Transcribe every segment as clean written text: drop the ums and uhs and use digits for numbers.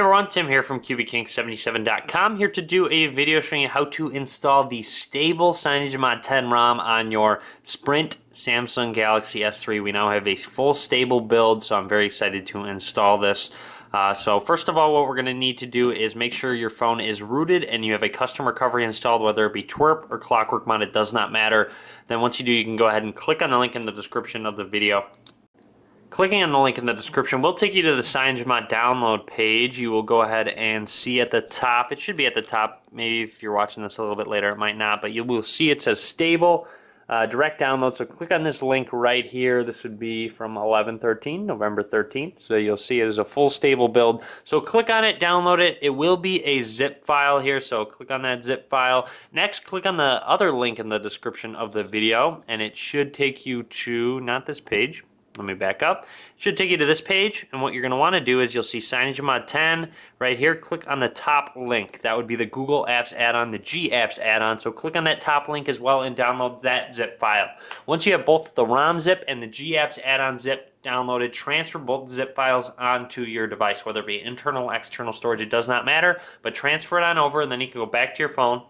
Hey everyone, Tim here from qbking77.com, here to do a video showing you how to install the stable CyanogenMod 10 ROM on your Sprint Samsung Galaxy S3. We now have a full stable build, so I'm very excited to install this. So first of all, what we're going to need to do is make sure your phone is rooted and you have a custom recovery installed, whether it be TWRP or ClockworkMod, it does not matter. Then once you do, you can go ahead and click on the link in the description of the video. Clicking on the link in the description will take you to the CyanogenMod download page. You will go ahead and see at the top, it should be at the top, maybe if you're watching this a little bit later, it might not, but you will see it says stable direct download. So click on this link right here. This would be from November 13th. So you'll see it as a full stable build. So click on it, download it. It will be a zip file here. So click on that zip file. Next, click on the other link in the description of the video, and it should take you to, not this page, let me back up. It should take you to this page, and what you're going to want to do is you'll see CyanogenMod 10 right here. Click on the top link. That would be the Google Apps add-on, the GApps add-on. So click on that top link as well and download that zip file. Once you have both the ROM zip and the GApps add-on zip downloaded, transfer both zip files onto your device, whether it be internal, external storage, it does not matter, but transfer it on over, and then you can go back to your phone.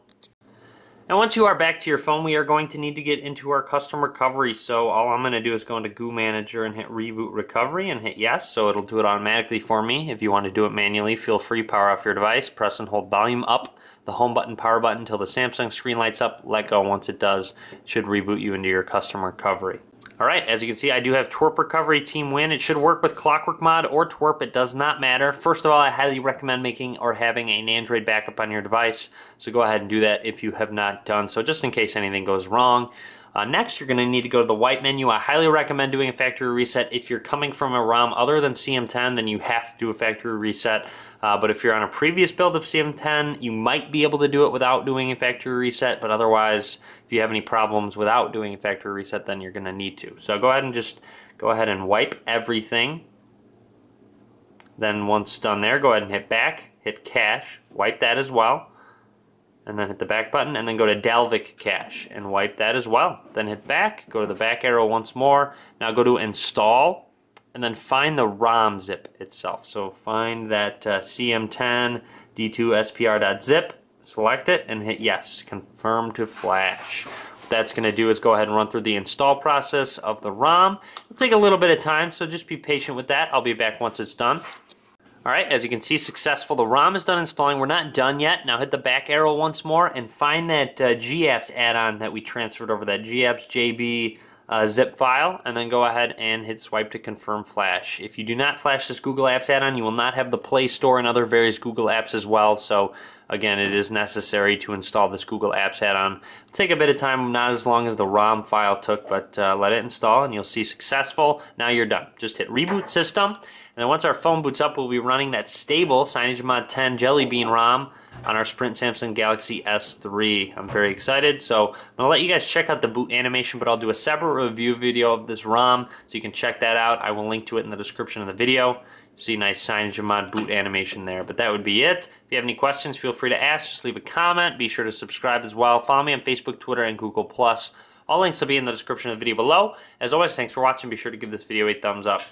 And once you are back to your phone, we are going to need to get into our custom recovery. So all I'm going to do is go into Goo Manager and hit Reboot Recovery and hit Yes. So it'll do it automatically for me. If you want to do it manually, feel free, power off your device, press and hold volume up, the home button, power button until the Samsung screen lights up, let go. Once it does, it should reboot you into your custom recovery. All right, as you can see, I do have TWRP Recovery Team Win. It should work with ClockworkMod or TWRP. It does not matter. First of all, I highly recommend making or having an Android backup on your device. So go ahead and do that if you have not done so, just in case anything goes wrong. Next, you're going to need to go to the wipe menu. I highly recommend doing a factory reset. If you're coming from a ROM other than CM10, then you have to do a factory reset. But if you're on a previous build of CM10, you might be able to do it without doing a factory reset. But otherwise, if you have any problems without doing a factory reset, then you're going to need to. So go ahead and wipe everything. Then once done there, go ahead and hit back, hit cache, wipe that as well. And then hit the back button, and then go to Dalvik cache and wipe that as well. Then hit back, go to the back arrow once more. Now go to install, and then find the ROM zip itself. So find that CM10D2SPR.zip, select it, and hit yes, confirm to flash. What that's going to do is go ahead and run through the install process of the ROM. It'll take a little bit of time, so just be patient with that. I'll be back once it's done. All right, as you can see, successful. The ROM is done installing. We're not done yet. Now hit the back arrow once more and find that GApps add-on that we transferred over, that GApps JB zip file, and then go ahead and hit swipe to confirm flash. If you do not flash this Google Apps add-on, you will not have the Play Store and other various Google apps as well. So again, it is necessary to install this Google Apps add-on. It'll take a bit of time, not as long as the ROM file took, but let it install, and you'll see successful. Now you're done. Just hit reboot system. And then once our phone boots up, we'll be running that stable CyanogenMod 10 Jelly Bean ROM on our Sprint Samsung Galaxy S3. I'm very excited, so I'm going to let you guys check out the boot animation, but I'll do a separate review video of this ROM, so you can check that out. I will link to it in the description of the video. See nice CyanogenMod boot animation there, but that would be it. If you have any questions, feel free to ask. Just leave a comment. Be sure to subscribe as well. Follow me on Facebook, Twitter, and Google+. All links will be in the description of the video below. As always, thanks for watching. Be sure to give this video a thumbs up.